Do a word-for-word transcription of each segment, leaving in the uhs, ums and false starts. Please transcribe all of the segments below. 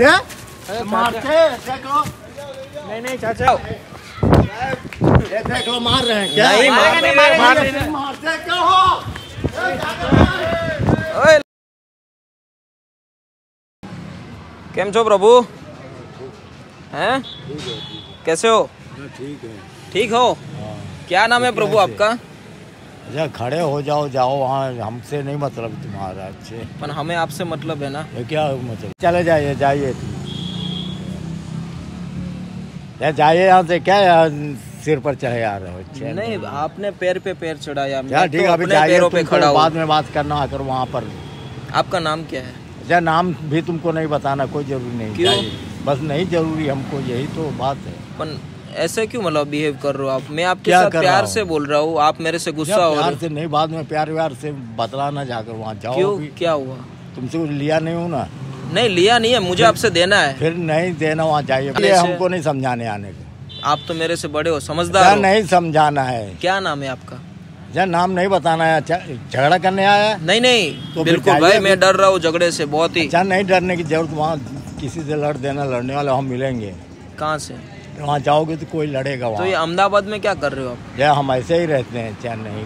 नहीं नहीं चाचा देख लो मार रहे हैं क्या? मारते क्यों हो? केम छो प्रभु? हैं? कैसे हो? ठीक है। ठीक हो? क्या नाम है प्रभु आपका? अच्छा खड़े हो जाओ जाओ वहाँ, हमसे नहीं मतलब तुम्हारा। अच्छे पर हमें आपसे मतलब है ना? क्या मतलब? चले जाइए जाइए जाइए यहाँ से। क्या यार सिर पर चढ़े आ रहे हो? नहीं आपने पैर पे पैर चढ़ाया। ठीक है पैरों पे खड़ा हो, बाद में बात करना। आकर वहाँ पर आपका नाम क्या है? अच्छा नाम भी तुमको नहीं बताना, कोई जरूरी नहीं। क्यों? बस नहीं जरूरी हमको, यही तो बात है। पन ऐसे क्यों मतलब बिहेव कर रहे हो आप? मैं आपके साथ प्यार से बोल रहा हूँ, आप मेरे से गुस्सा हो रहे हो। प्यार से नहीं, बाद में प्यार व्यार से बतलाना। जाकर वहाँ जाओ। क्यों क्या हुआ? तुमसे कुछ लिया नहीं हूँ ना? नहीं लिया नहीं है, मुझे आपसे देना है। फिर नहीं देना, वहाँ जाइए। हमको नहीं समझाने आने का, आप तो मेरे से बड़े हो, समझदार। नहीं समझाना है। क्या नाम है आपका? जा नाम नहीं बताना है। अच्छा झगड़ा करने आया? नहीं नहीं तो बिल्कुल भाई मैं डर रहा हूँ झगड़े से बहुत ही। अच्छा नहीं डरने की जरूरत, वहाँ किसी से लड़ देना। लड़ने वाले हम मिलेंगे कहाँ से? वहाँ जाओगे तो कोई लड़ेगा वहाँ। तो ये अहमदाबाद में क्या कर रहे हो आप? या हम ऐसे ही रहते हैं। चाहे नहीं,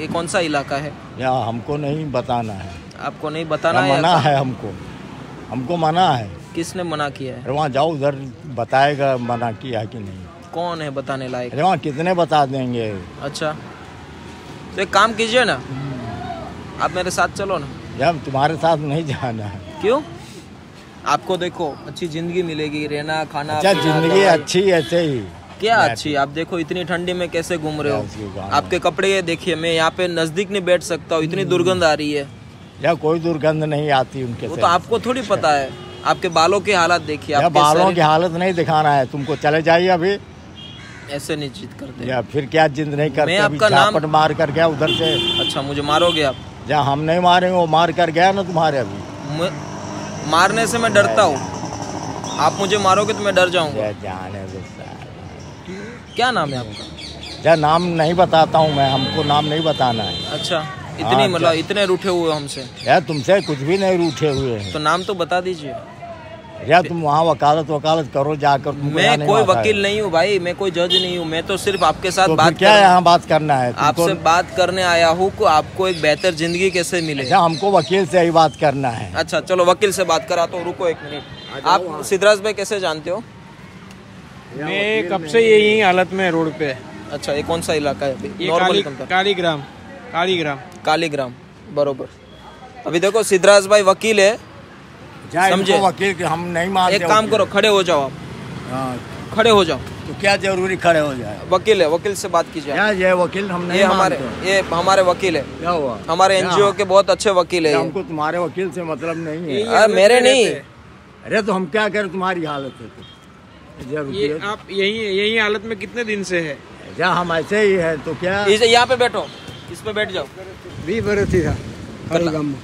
ये कौन सा इलाका है? या हमको नहीं बताना है। आपको नहीं बताना है? मना है हमको, हमको मना है। किसने मना किया है? वहाँ जाओ, उधर बताएगा मना किया कि नहीं। कौन है बताने लायक? वहाँ कितने बता देंगे। अच्छा तो एक काम कीजिए ना, आप मेरे साथ चलो ना। यार तुम्हारे साथ नहीं जाना है। क्यों? आपको देखो अच्छी जिंदगी मिलेगी, रहना खाना। अच्छा जिंदगी अच्छी ऐसे ही? क्या अच्छी? आप देखो इतनी ठंडी में कैसे घूम रहे हो, आपके कपड़े देखिए। मैं यहाँ पे नजदीक नहीं बैठ सकता हूँ, इतनी दुर्गंध आ रही है। यार कोई दुर्गंध नहीं आती उनके, वो तो आपको थोड़ी पता है। आपके बालों की हालत देखिए। बालों की हालत नहीं दिखाना है तुमको, चले जाइए अभी। ऐसे नहीं जिद करते या फिर क्या जिद नहीं करते? आपका नाम मार कर गया उधर से। अच्छा मुझे मारोगे आप? या हम नहीं मारेंगे, वो मार कर गया ना तुम्हारे। अभी मारने से मैं डरता हूँ, आप मुझे मारोगे तो मैं डर जाऊँगा। जाने दो। क्या नाम है आपका? या नाम नहीं बताता हूँ मैं, हमको नाम नहीं बताना है। अच्छा इतनी मतलब इतने रूठे हुए हमसे? यार तुमसे कुछ भी नहीं रूठे हुए हैं। तो नाम तो बता दीजिए। या तुम वहाँ वकालत वकालत करो जाकर। मैं कोई वकील नहीं हूँ भाई, मैं कोई जज नहीं हूँ, मैं तो सिर्फ आपके साथ तो बात। क्या यहाँ बात करना है? आपसे बात करने आया हूँ को आपको एक बेहतर जिंदगी कैसे मिले। हमको वकील से ही बात करना है। अच्छा चलो वकील से बात करा। तो रुको एक मिनट, आप सिद्धराज भाई कैसे जानते हो? मैं कब से यही हालत में रोड पे। अच्छा ये कौन सा इलाका है? कालीग्राम। कालीग्राम कालीग्राम बरोबर। अभी देखो सिद्धराज भाई वकील है, समझे? वकील हम नहीं मानते। एक काम करो खड़े हो जाओ आप। हाँ खड़े हो जाओ। तो क्या जरूरी खड़े हो जाए? वकील है, वकील से बात कीजिए। ये वकील हम नहीं, ये हमारे ये हमारे वकील है। क्या हुआ? हमारे एनजीओ के बहुत अच्छे वकील है। हमको तुम्हारे वकील से मतलब नहीं है। अरे मेरे नहीं। अरे तो हम क्या करें, तुम्हारी हालत है तो ये आप यही यही हालत में कितने दिन से है? क्या हम ऐसे ही है तो क्या? यहाँ पे बैठो, इस पे बैठ जाओ। बीस बरस थी साहब,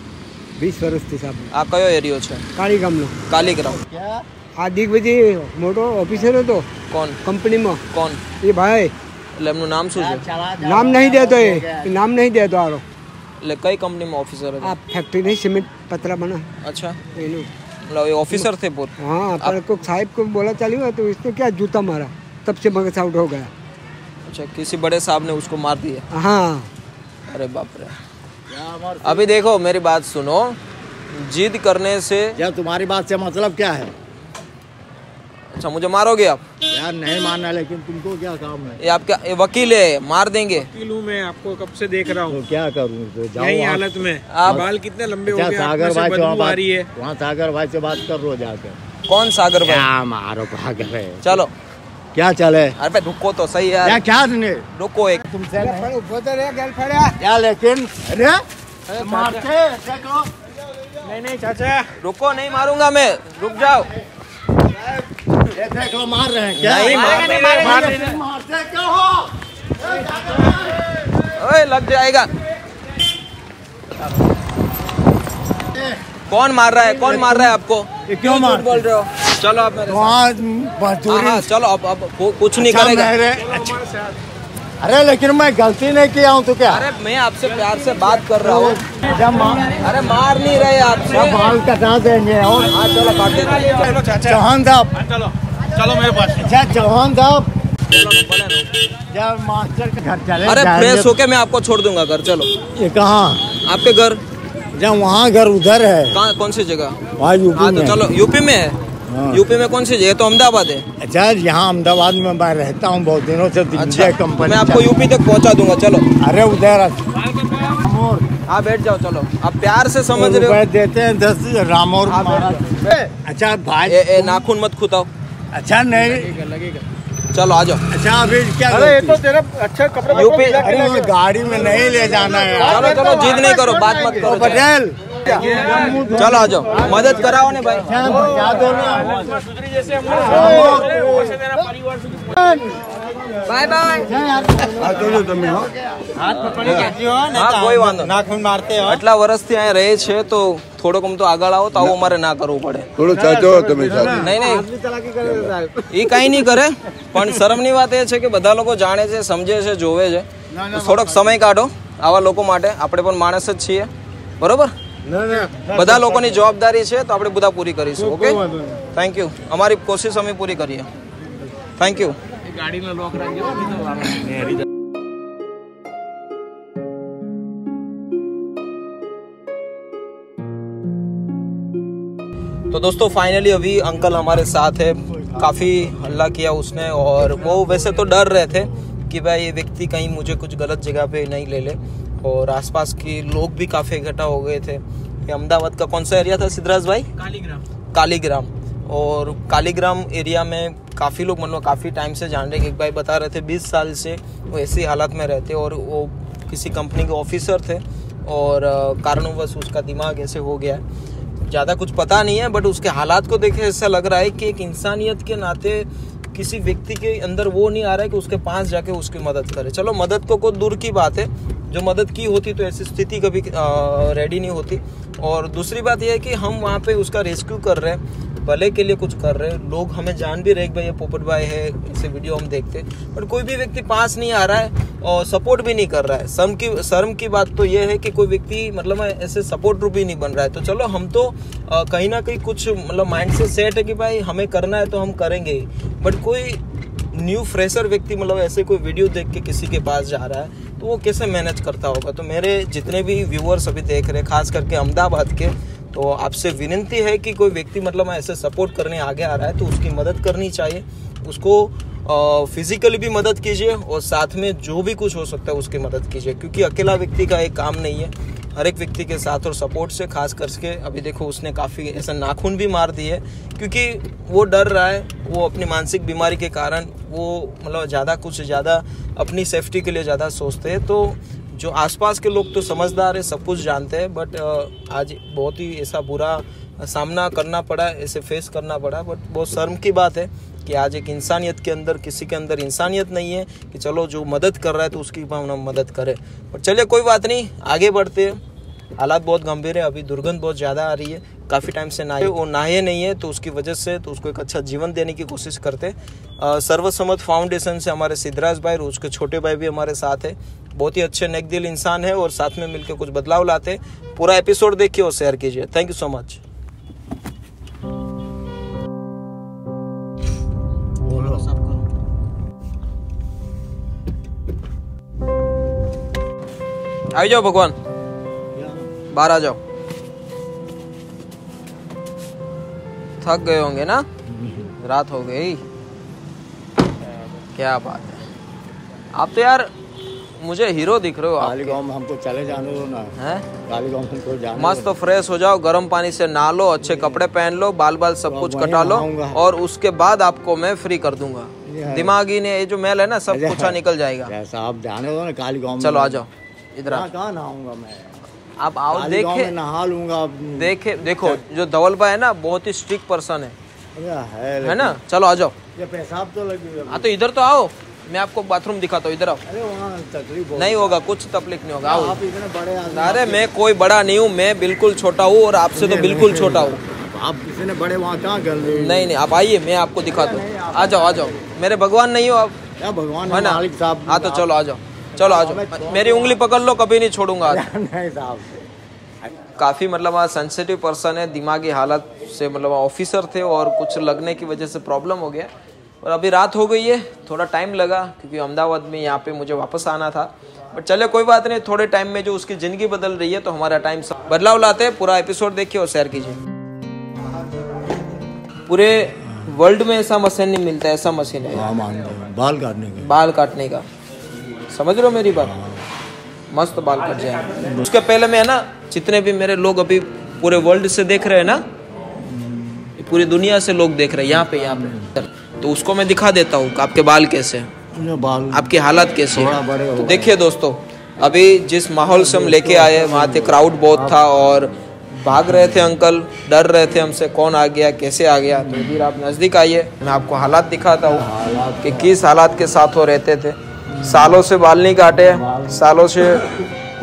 बीस वर्ष थी साहब। आप कयो एरियो छे? कालीग्राम नो। कालीग्राम क्या? आदिक बजे मोटो ऑफिसर हो तो कौन कंपनी में? कौन ये भाई એટલે એમનું નામ શું છે? નામ નહીં દેતો એ, નામ નહીં દેતો આરો એટલે કઈ કંપની માં ઓફિસર હતો? આ ફેક્ટરી ને સિમેન્ટ પતરા બના। અચ્છા એનું એટલે એ ઓફિસર થે પોત। હા આપકો કોક સાહેબ કો બોલા ચાલ્યો તો इसने क्या जूता मारा, तब से मगज आउट हो गया। अच्छा किसी बड़े साहब ने उसको मार दिया? हां। अरे बाप रे। अभी देखो मेरी बात सुनो, जिद करने से। यार तुम्हारी बात से मतलब क्या है? अच्छा मुझे मारोगे आप? यार नहीं मानना, लेकिन तुमको क्या काम है? ये आपका ये वकील है, मार देंगे। वकील हूं मैं, आपको कब से देख रहा हूँ। तो क्या करूँ तो जाओ यही हालत में। आप बाल कितने लंबे हो गए, सागर भाई से आ रही है। वहाँ सागर भाई से बात कर लो जाकर। कौन सागर भाई? मारो भागर है। चलो क्या चले? अरे रुको तो सही यार। या क्या रुको एक तुमसे या लेकिन अरे मारते देखो। नहीं नहीं चाचा रुको, नहीं मारूंगा मैं, रुक जाओ। ये देख लो मार रहे हैं क्या? नहीं मारते क्यों हो? ओए लग जाएगा। कौन मार रहा है? कौन मार रहा है आपको? क्यों मार बोल रहे हो? चलो आप मेरे साथ। चलो अब अब कुछ नहीं करेगा। अरे लेकिन मैं गलती नहीं किया हूँ तो क्या? अरे मैं आपसे प्यार से बात कर रहा हूँ। अरे मार नहीं रहे आपसे, बाल कटा देंगे। और चौहान साहब चलो चलो मेरे पास, चौहान साहब मास्टर के घर चले। अरे फ्रेश होके मैं आपको छोड़ दूंगा घर। चलो ये कहाँ आपके घर? जहाँ वहाँ घर उधर है। कौन सी जगह? वहाँ यूपी में। चलो यूपी में है। यूपी में कौन सी जगह? तो अहमदाबाद है। अच्छा यहाँ अहमदाबाद में मैं रहता हूँ बहुत दिनों से। अच्छा कंपनी, मैं आपको यूपी तक पहुँचा दूंगा। चलो अरे उधर आप बैठ जाओ। चलो आप प्यार से समझ रहे देते हैं दस राम। और अच्छा भाई नाखून मत खुदाओ। अच्छा नहीं चलो आ जाओ। अच्छा अभी क्या? अरे ये तो तेरा अच्छा कपड़ा यूपी। अरे वो गाड़ी में नहीं ले जाना है। चलो चलो जिद नहीं करो, बात मत करो पटेल। चलो आ जाओ, मदद कराओ ने भाई। Bye bye. कोई वांधो नाखून मारते हो आटલા વર્ષથી અહીં રહે છે તો થોડોક આમ તો આગળ આવો તો આવું અમારે ના કરવું પડે। થોડો ચાચો તમે સાથે નહીં નહીં એ કાંઈ નહીં કરે, પણ શરમની વાત એ છે કે બધા લોકો જાણે છે, સમજે છે, જોવે છે, થોડોક સમય કાઢો આવા લોકો માટે। આપણે પણ માણસ જ છીએ બરોબર, બધા લોકોની જવાબદારી છે તો આપણે બધા પૂરી કરીશું। ઓકે થેન્ક યુ, અમારી કોશિશ અમે પૂરી કરીએ। Thank you. ગાડી નો લોક રાખજો નહીં તો तो दोस्तों फाइनली अभी अंकल हमारे साथ है। काफ़ी हल्ला किया उसने और वो वैसे तो डर रहे थे कि भाई ये व्यक्ति कहीं मुझे कुछ गलत जगह पे नहीं ले ले, और आसपास के लोग भी काफ़ी इकट्ठा हो गए थे। ये अहमदाबाद का कौन सा एरिया था सिद्धराज भाई? कालीग्राम। कालीग्राम। और कालीग्राम एरिया में काफ़ी लोग मतलब काफ़ी टाइम से जान रहे। एक भाई बता रहे थे बीस साल से वो ऐसी हालत में रहते, और वो किसी कंपनी के ऑफिसर थे और कारणवश उसका दिमाग ऐसे हो गया। ज़्यादा कुछ पता नहीं है, बट उसके हालात को देखे ऐसा लग रहा है कि एक इंसानियत के नाते किसी व्यक्ति के अंदर वो नहीं आ रहा है कि उसके पास जाके उसकी मदद करे। चलो मदद को कोई दूर की बात है, जो मदद की होती तो ऐसी स्थिति कभी रेडी नहीं होती। और दूसरी बात यह है कि हम वहाँ पे उसका रेस्क्यू कर रहे हैं, भले के लिए कुछ कर रहे हैं। लोग हमें जान भी रहे कि भाई ये पोपट भाई है, ऐसे वीडियो हम देखते, बट कोई भी व्यक्ति पास नहीं आ रहा है और सपोर्ट भी नहीं कर रहा है। शर्म की शर्म की बात तो ये है कि कोई व्यक्ति मतलब ऐसे सपोर्ट रूप भी नहीं बन रहा है। तो चलो हम तो कहीं ना कहीं कुछ मतलब माइंड से सेट है कि भाई हमें करना है तो हम करेंगे ही, बट कोई न्यू फ्रेशर व्यक्ति मतलब ऐसे कोई वीडियो देख के किसी के पास जा रहा है तो वो कैसे मैनेज करता होगा। तो मेरे जितने भी व्यूअर्स अभी देख रहे हैं खास करके अहमदाबाद के, तो आपसे विनती है कि कोई व्यक्ति मतलब ऐसे सपोर्ट करने आगे आ रहा है तो उसकी मदद करनी चाहिए। उसको फिजिकली भी मदद कीजिए और साथ में जो भी कुछ हो सकता है उसकी मदद कीजिए, क्योंकि अकेला व्यक्ति का एक काम नहीं है, हर एक व्यक्ति के साथ और सपोर्ट से। खास करके अभी देखो उसने काफ़ी ऐसा नाखून भी मार दिए क्योंकि वो डर रहा है। वो अपनी मानसिक बीमारी के कारण वो मतलब ज़्यादा कुछ ज़्यादा अपनी सेफ्टी के लिए ज़्यादा सोचते हैं। तो जो आसपास के लोग तो समझदार है, सब कुछ जानते हैं, बट आज बहुत ही ऐसा बुरा सामना करना पड़ा, ऐसे फेस करना पड़ा। बट बहुत शर्म की बात है कि आज एक इंसानियत के अंदर किसी के अंदर इंसानियत नहीं है कि चलो जो मदद कर रहा है तो उसकी हम मदद करें। और चलिए कोई बात नहीं, आगे बढ़ते हैं। हालात बहुत गंभीर है, अभी दुर्गंध बहुत ज़्यादा आ रही है, काफ़ी टाइम से नहाए वो नहाए नहीं है तो उसकी वजह से, तो उसको एक अच्छा जीवन देने की कोशिश करते। सर्वसम्मत फाउंडेशन से हमारे सिद्धराज भाई और उसके छोटे भाई भी हमारे साथ है, बहुत ही अच्छे नेकदिल इंसान है और साथ में मिलकर कुछ बदलाव लाते। पूरा एपिसोड देखिए और शेयर कीजिए। Thank you so much. आ जाओ भगवान, बाहर आ जाओ। थक गए होंगे ना, रात हो गई। क्या बात है, आप तो यार मुझे हीरो दिख रहे हो। कालीगांव हमको चले जाने दो ना, कालीगांव हमको जाने। मस्त तो फ्रेश हो जाओ, गर्म पानी से नहा लो, अच्छे कपड़े पहन लो, बाल बाल सब कुछ कटा लो, और उसके बाद आपको मैं फ्री कर दूंगा। दिमागी ने ये जो मैल है ना सब कुछ निकल जाएगा। आप जाने दो ना कालीगांव। चलो आ जाओ इधर। कहाँ नहाऊंगा मैं? आप आओ, देखे नहा लूंगा। देखे देखो जो धवलबा है ना बहुत ही स्ट्रिक्ट पर्सन है, है ना। चलो आ जाओ। पेशाब तो लगेगा। तो इधर तो आओ, मैं आपको बाथरूम दिखाता हूँ। इधर आओ। अरे वहाँ तकलीफ नहीं होगा, कुछ तकलीफ नहीं होगा। आप इतने बड़े आदमी। अरे मैं कोई बड़ा नहीं हूँ, मैं बिल्कुल छोटा हूँ और आपसे तो बिल्कुल छोटा हूँ। आप कितने बड़े वहाँ कहाँ कर रहे हो? नहीं नहीं आप आइए, मैं आपको दिखाता हूँ। आ जाओ आ जाओ, मेरे भगवान नहीं हो आप। या भगवान है ना मालिक साहब। हाँ तो चलो आ जाओ, चलो आ जाओ, मेरी उंगली पकड़ लो, कभी नहीं छोड़ूंगा। नहीं साहब, काफ़ी मतलब सेंसिटिव पर्सन है, दिमागी हालत से मतलब ऑफिसर थे और कुछ लगने की वजह से प्रॉब्लम हो गया। और अभी रात हो गई है, थोड़ा टाइम लगा क्योंकि अहमदाबाद में यहाँ पे मुझे वापस आना था, बट चले कोई बात नहीं। थोड़े टाइम में जो उसकी ज़िंदगी बदल रही है तो हमारा टाइम बदलाव लाते हैं। पूरा एपिसोड देखिए और शेयर कीजिए। पूरे वर्ल्ड में ऐसा मशीन नहीं मिलता, ऐसा मशीन है बाल काटने का, बाल काटने का, समझ रहे हो मेरी बात, मस्त बाल कट जाए। उसके पहले मैं है ना, जितने भी मेरे लोग अभी पूरे वर्ल्ड से देख रहे हैं ना, पूरी दुनिया से लोग देख रहे हैं यहाँ पे, यहाँ पे तो उसको मैं दिखा देता हूँ आपके बाल कैसे हैं, आपकी हालत कैसे है। तो देखिए दोस्तों, अभी जिस माहौल से हम लेके आए वहाँ थे क्राउड बहुत था और भाग रहे थे अंकल, डर रहे थे हमसे कौन आ गया कैसे आ गया। तो फिर आप नज़दीक आइए, मैं आपको हालात दिखाता हूँ कि किस हालात के साथ वो रहते थे। सालों से बाल नहीं काटे, सालों से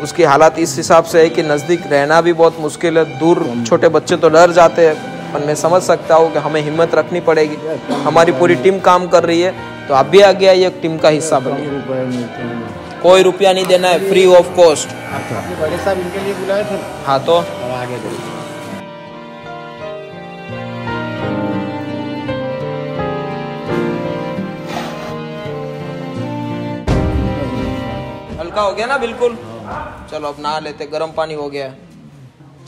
उसकी हालत इस हिसाब से है कि नज़दीक रहना भी बहुत मुश्किल है, दूर छोटे बच्चे तो डर जाते हैं, पर मैं समझ सकता हूँ कि हमें हिम्मत रखनी पड़ेगी। हमारी पूरी टीम काम कर रही है, तो आप भी आ गया ये टीम का हिस्सा बने, कोई रुपया नहीं देना है, फ्री ऑफ कॉस्ट। बड़े साहब इनके लिए बुलाए थे। हाँ तो आगे हल्का हो गया ना बिल्कुल। चलो अब नहा लेते, गर्म पानी हो गया।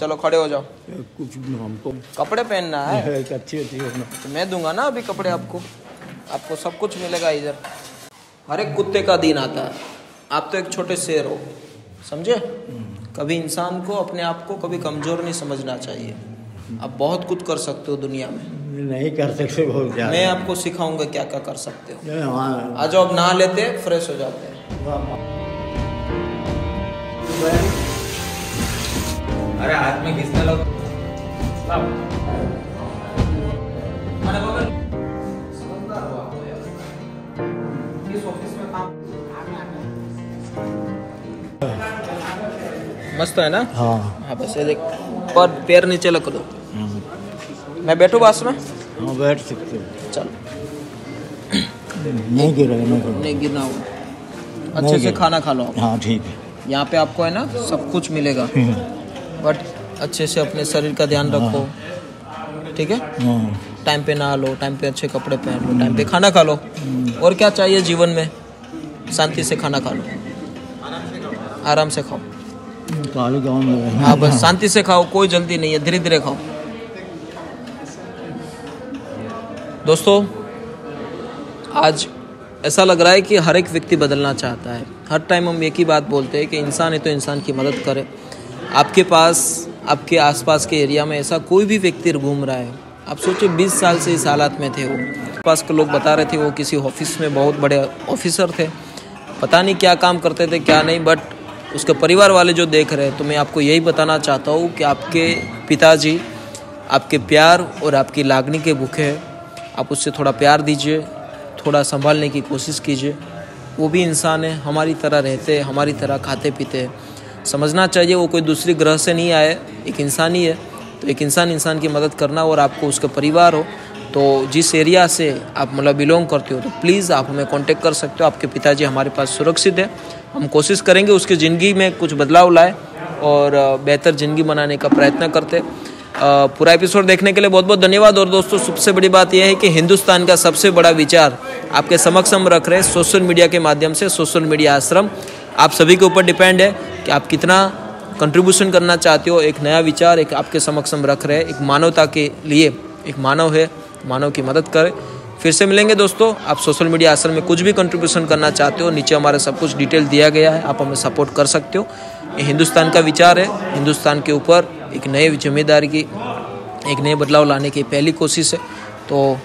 चलो खड़े हो जाओ। कुछ हमको कपड़े पहनना है, अच्छी अच्छी तो मैं दूंगा ना अभी कपड़े आपको, आपको सब कुछ मिलेगा इधर। हर एक कुत्ते का दिन आता है, आप तो एक छोटे शेर हो, समझे। कभी इंसान को अपने आप को कभी कमज़ोर नहीं समझना चाहिए, आप बहुत कुछ कर सकते हो दुनिया में। नहीं कर सकते हो, मैं आपको सिखाऊंगा क्या क्या कर सकते हो। आ जाओ अब नहा लेते, फ्रेश हो जाते हैं। अरे हाथ में किसने लोग मस्त है ना। हाँ हाँ बस ये देख, पर पैर नीचे लग दो। मैं बैठू पास में? हाँ बैठ सकते हो। चलो नहीं गिरा, नहीं गिरना, अच्छे से खाना खा लो। हाँ ठीक है, यहाँ पे आपको है ना सब कुछ मिलेगा, बट अच्छे से अपने शरीर का ध्यान रखो, ठीक है। टाइम पे नहा लो, टाइम पे अच्छे कपड़े पहन लो, टाइम पे खाना खा लो, और क्या चाहिए जीवन में, शांति से खाना खा लो, आराम से खाओ। हाँ बस शांति से खाओ, कोई जल्दी नहीं है, धीरे धीरे खाओ। दोस्तों आज ऐसा लग रहा है कि हर एक व्यक्ति बदलना चाहता है। हर टाइम हम एक ही बात बोलते हैं कि इंसान है तो इंसान की मदद करे। आपके पास, आपके आसपास के एरिया में ऐसा कोई भी व्यक्ति घूम रहा है, आप सोचिए बीस साल से इस हालात में थे। वो पास के लोग बता रहे थे वो किसी ऑफिस में बहुत बड़े ऑफिसर थे, पता नहीं क्या काम करते थे क्या नहीं, बट उसके परिवार वाले जो देख रहे हैं, तो मैं आपको यही बताना चाहता हूँ कि आपके पिताजी आपके प्यार और आपकी लागनी के भूखे हैं। आप उससे थोड़ा प्यार दीजिए, थोड़ा संभालने की कोशिश कीजिए, वो भी इंसान है, हमारी तरह रहते हैं, हमारी तरह खाते पीते हैं। समझना चाहिए वो कोई दूसरे ग्रह से नहीं आए, एक इंसान ही है, तो एक इंसान इंसान की मदद करना। और आपको उसका परिवार हो तो जिस एरिया से आप मतलब बिलोंग करते हो तो प्लीज़ आप हमें कांटेक्ट कर सकते हो। आपके पिताजी हमारे पास सुरक्षित है, हम कोशिश करेंगे उसकी ज़िंदगी में कुछ बदलाव लाए और बेहतर ज़िंदगी बनाने का प्रयत्न करते हैं। पूरा एपिसोड देखने के लिए बहुत बहुत धन्यवाद। और दोस्तों सबसे बड़ी बात यह है कि हिंदुस्तान का सबसे बड़ा विचार आपके समक्ष हम रख रहे हैं सोशल मीडिया के माध्यम से। सोशल मीडिया आश्रम आप सभी के ऊपर डिपेंड है कि आप कितना कंट्रीब्यूशन करना चाहते हो। एक नया विचार एक आपके समक्ष हम रख रहे हैं, एक मानवता के लिए, एक मानव है, मानव की मदद करें। फिर से मिलेंगे दोस्तों। आप सोशल मीडिया आश्रम में कुछ भी कंट्रीब्यूशन करना चाहते हो, नीचे हमारा सब कुछ डिटेल दिया गया है, आप हमें सपोर्ट कर सकते हो। ये हिंदुस्तान का विचार है, हिंदुस्तान के ऊपर एक नए जिम्मेदारी की, एक नए बदलाव लाने की पहली कोशिश है। तो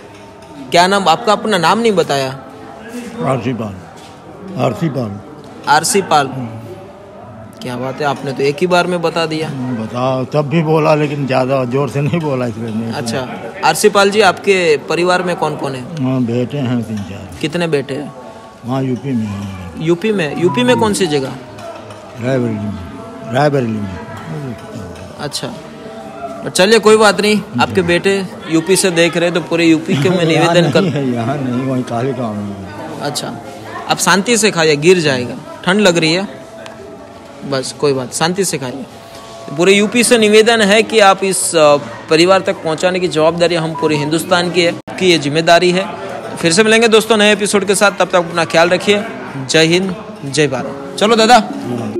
क्या नाम आपका? अपना नाम नहीं बताया। RC Pal. R C Pal. R C Pal, क्या बात है, आपने तो एक ही बार में बता दिया। बताओ, तब भी बोला लेकिन ज़्यादा जोर से नहीं बोला इसलिए। अच्छा आरसी पाल जी, आपके परिवार में कौन कौन है? बेटे हैं तीन चार। कितने बेटे हैं? वहाँ यूपी में। यूपी में? यूपी में कौन सी जगह? रायबरेली में। रायबरेली में, अच्छा। चलिए कोई बात नहीं, आपके बेटे यूपी से देख रहे तो पूरे यूपी के मैं निवेदन कर। यहाँ नहीं, वहीं कालीग्राम में। अच्छा आप शांति से खाइए, गिर जाएगा। ठंड लग रही है, बस कोई बात, शांति से खाइए। पूरे यूपी से निवेदन है कि आप इस परिवार तक पहुंचाने की जवाबदारी हम पूरे हिंदुस्तान की है, कि ये जिम्मेदारी है। फिर से मिलेंगे दोस्तों नए एपिसोड के साथ, तब तक अपना ख्याल रखिए। जय हिंद, जय भारत। चलो दादा।